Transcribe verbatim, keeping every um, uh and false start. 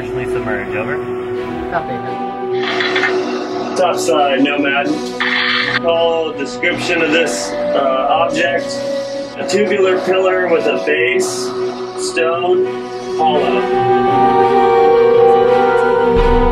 partially submerged. Over. Copy. Top side, Nomad. All description of this uh, object: a tubular pillar with a base, stone, hollow.